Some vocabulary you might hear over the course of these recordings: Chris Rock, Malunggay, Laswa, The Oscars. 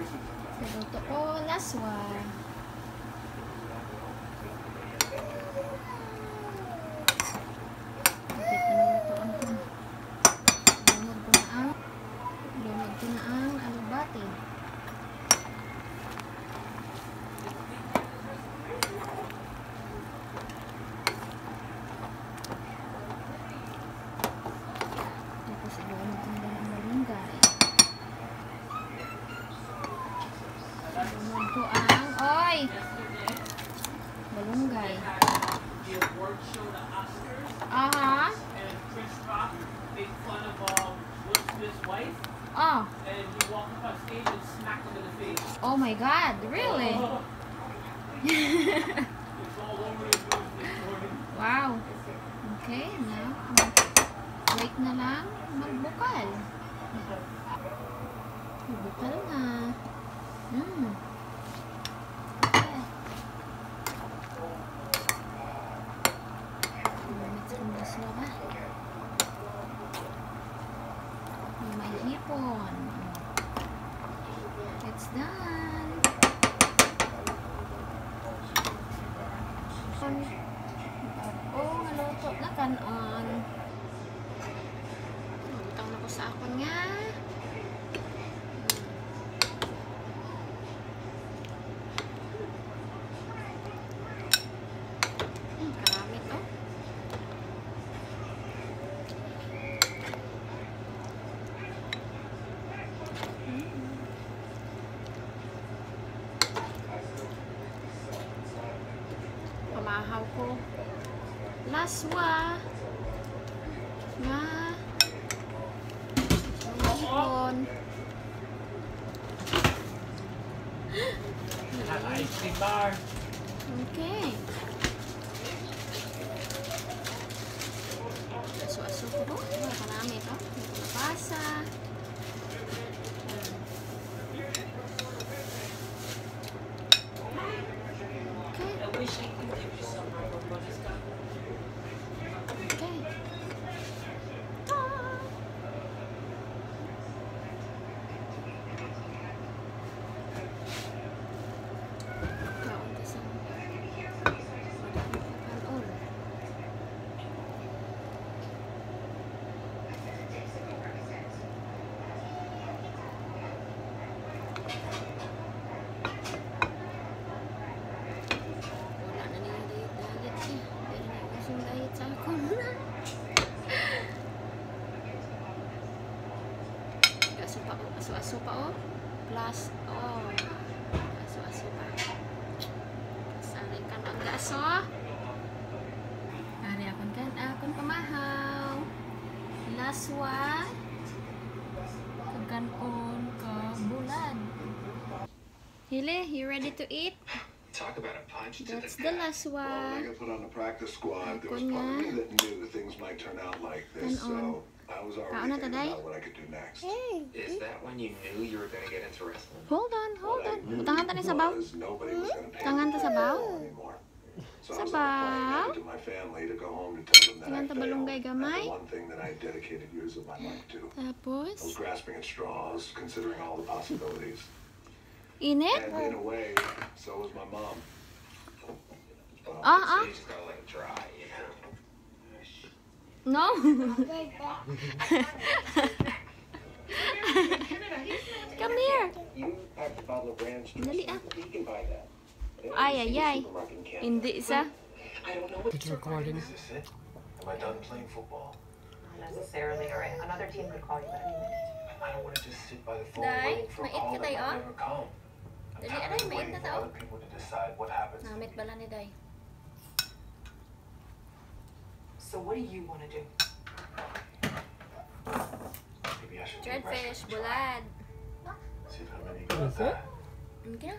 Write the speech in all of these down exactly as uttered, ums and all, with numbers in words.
Naluto ko laswa. Malunggay. The award show, the Oscars. Uh huh. And Chris Rock made fun of um, his wife. Oh. And he walked up on stage and smacked him in the face. Oh my God! Really? Oh. It's all over the news this morning. Wow. Okay, now wait na lang magbukal. Magbukal na. Hmm. It's done. Oh, naluto na kanon. Nalutang na ko sa akon nga. Pamahaw ko laswa na ibon. Okay. Aso-aso ko doon. Marami ito. Napasa. Aso-aso pa oh. Plus, oh. Aso-aso pa. Sarin ka ng gaso. Ari akong kan. Akong pamahaw. Laswa. Kaganon ka bulan. Hile, you ready to eat? Talk about a punch. That's to the, the laswa. Well, I got put on the practice squad. There was part of me that knew that things might turn out like this, so I was already thinking about what I could do next. Hey. Is that when you knew you were going to get into wrestling? Hold on, hold on. Tangan ta ni sabaw. Tangan ta sabaw. Sabaw. Tangan ta balunggay gamay. Tapos. Init? Ah, ah. No. Come here. Dali ah. Ay, ay, ay. Hindi isa. Did you record it? Am I done playing football? Not necessarily. All right. Another team could call you back. I don't want to just sit by the phone waiting for a call that will never come. I'm tired of waiting for other people to decide what happens to me. Namit bala ni Day. So what do you want to do? Maybe I should do redfish, bulad. See if I'm any good at that. Okay.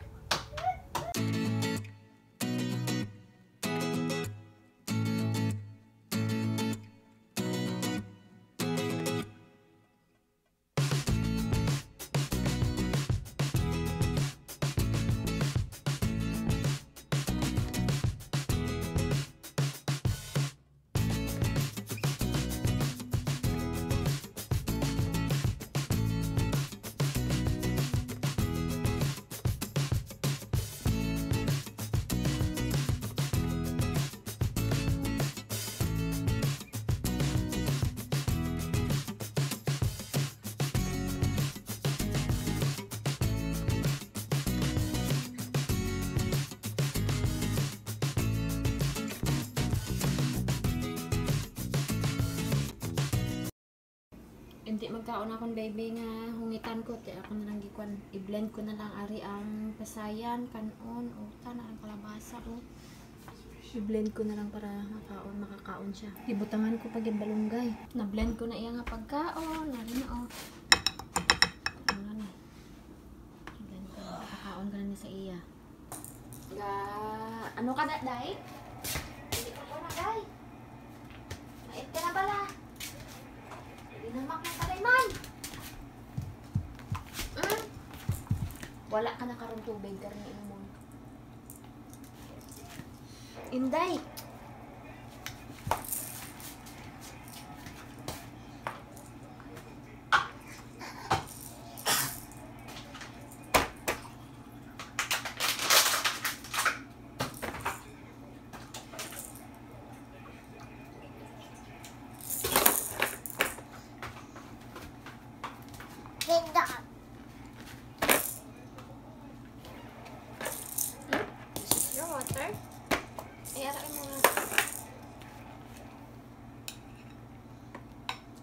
Hindi magkaon akong baby nga hungitan ko. Kaya ako nalang gikuan. I-blend ko na lang ari ang pasayan, kanon, o tanang kalabasa ko. I-blend ko na lang para makaon, makakaon siya. Ibutangan ko pag yung balunggay. Na-blend ko na iya nga pagkaon. Nari na o. Ano na. I-blend ko na. Kakaon ka na sa iya. Ga... Ano ka na, Day? Hindi ka po na, Day. Mait ka na bala. Namak na palay, man! Mm. Wala ka na karong tubig, karon mo. Inday!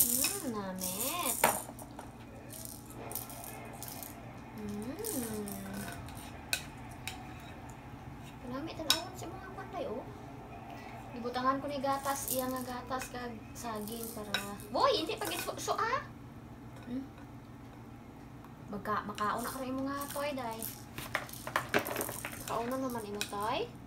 Mmm, namit. Mmm. Namit ang awon sa mga panday, oh. Ibutangan ko ni gatas, iya nga gatas kag saging para... Boy, hindi pag isu-su, ah! Hmm? Magka, makauna ka rin mo nga, Toy, day. Makauna naman, imo, Toy.